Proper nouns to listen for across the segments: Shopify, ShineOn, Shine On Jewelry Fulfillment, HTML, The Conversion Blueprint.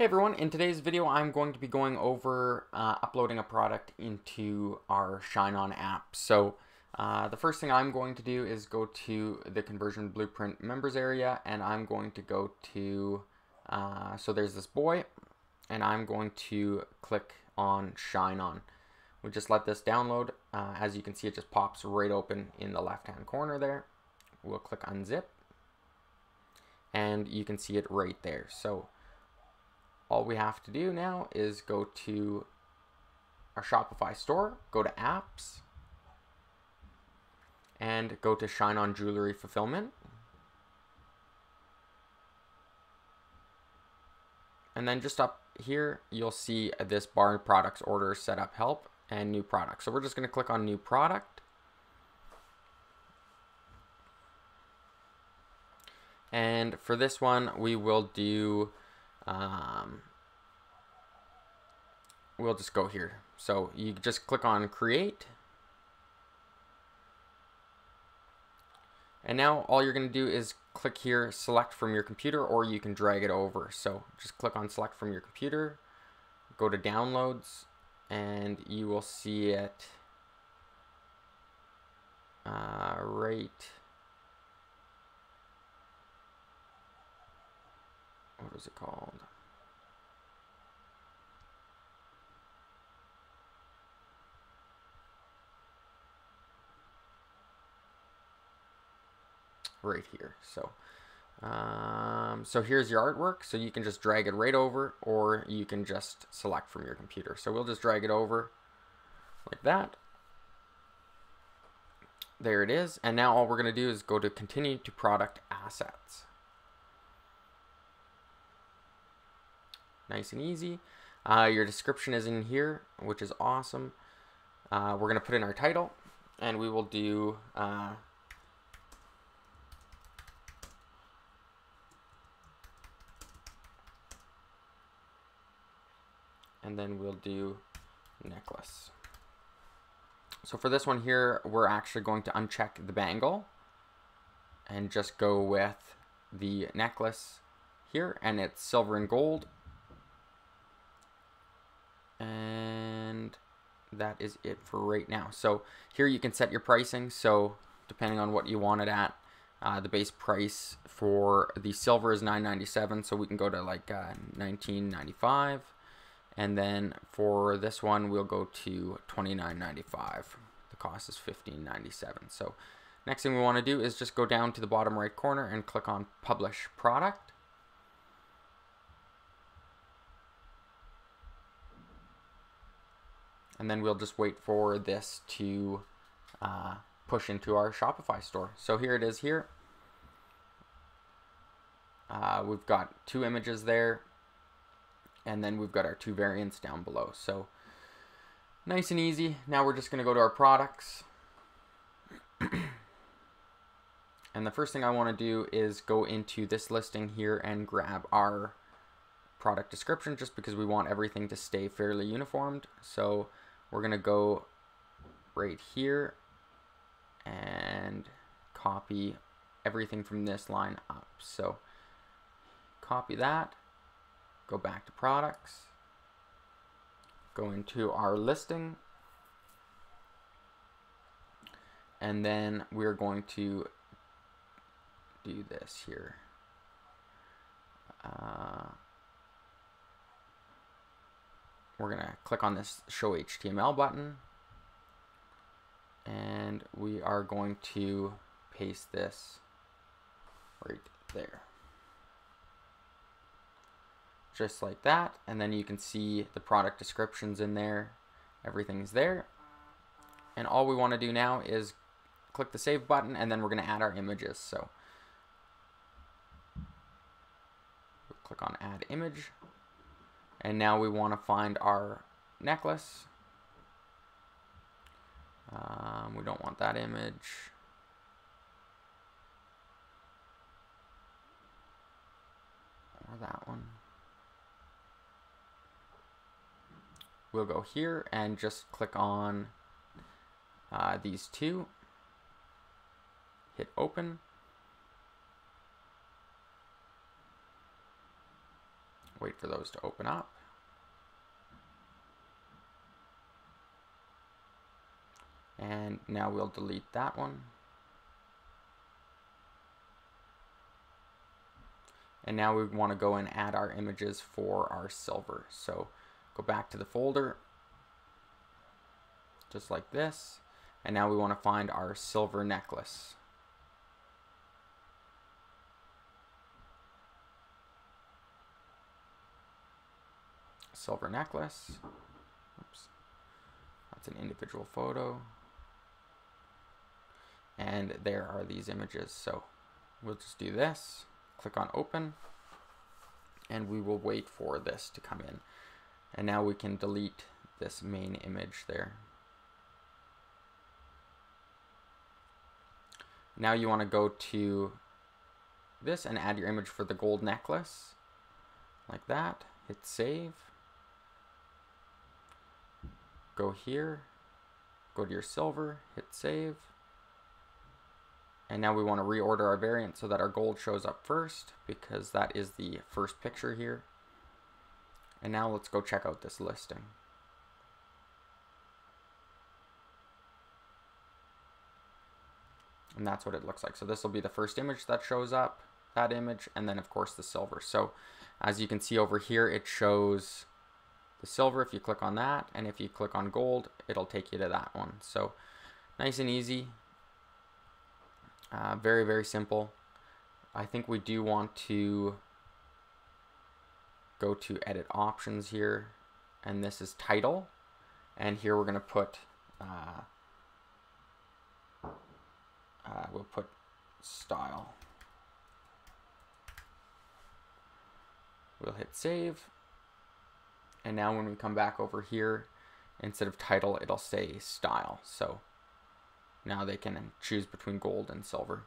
Hey everyone, in today's video I'm going to be going over uploading a product into our Shine On app. So the first thing I'm going to do is go to the Conversion Blueprint members area, and I'm going to go to, so there's this boy, and I'm going to click on Shine On. We just let this download. As you can see, it just pops right open in the left hand corner there. We'll click unzip, and you can see it right there. So all we have to do now is go to our Shopify store, go to apps, and go to Shine On Jewelry Fulfillment. And then just up here, you'll see this bar, products, order, setup, help, and new product. So we're just gonna click on new product. And for this one, we will do we'll just go here. So you just click on create, and now all you're going to do is click here, select from your computer, or you can drag it over. So just click on select from your computer, go to downloads, and you will see it right. What is it called? Right here. So, so here's your artwork. So you can just drag it right over, or you can just select from your computer. So we'll just drag it over like that. There it is. And now all we're going to do is go to continue to product assets. Nice and easy. Your description is in here, which is awesome. We're going to put in our title, and we will do and then we'll do necklace. So for this one here, we're actually going to uncheck the bangle and just go with the necklace here, and it's silver and gold. And that is it for right now. So here you can set your pricing. So depending on what you want it at, the base price for the silver is $9.97. So we can go to like $19.95. And then for this one, we'll go to $29.95. The cost is $15.97. So next thing we want to do is just go down to the bottom right corner and click on publish product. And then we'll just wait for this to push into our Shopify store. So here it is here. We've got two images there, and then we've got our two variants down below. So nice and easy. Now we're just gonna go to our products. And the first thing I wanna do is go into this listing here and grab our product description, just because we want everything to stay fairly uniformed. So we're gonna go right here and copy everything from this line up. So copy that, go back to products, go into our listing, and then we're going to do this here. We're going to click on this show HTML button, and we are going to paste this right there. Just like that. And then you can see the product descriptions in there. Everything's there. And all we want to do now is click the save button, and then we're going to add our images. So we'll click on add image. And now we want to find our necklace. We don't want that image. Or that one. We'll go here and just click on these two. Hit open. Wait for those to open up. And now we'll delete that one. And now we want to go and add our images for our silver. So go back to the folder, just like this. And now we want to find our silver necklace. Silver necklace. Oops. That's an individual photo. And there are these images. So we'll just do this. Click on open, and we will wait for this to come in. And now we can delete this main image there. Now you want to go to this and add your image for the gold necklace, like that. Hit save. Go here, go to your silver, hit save. And now we want to reorder our variant so that our gold shows up first, because that is the first picture here. And now let's go check out this listing. And that's what it looks like. So this will be the first image that shows up, that image, and then of course the silver. So as you can see over here, it shows the silver if you click on that, and if you click on gold, it'll take you to that one. So nice and easy. Very, very simple. I think we do want to go to edit options here, and this is title, and here we're going to put we'll put style. We'll hit save, and now when we come back over here, instead of title, it'll say style. So now they can choose between gold and silver.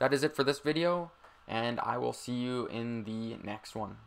That is it for this video, and I will see you in the next one.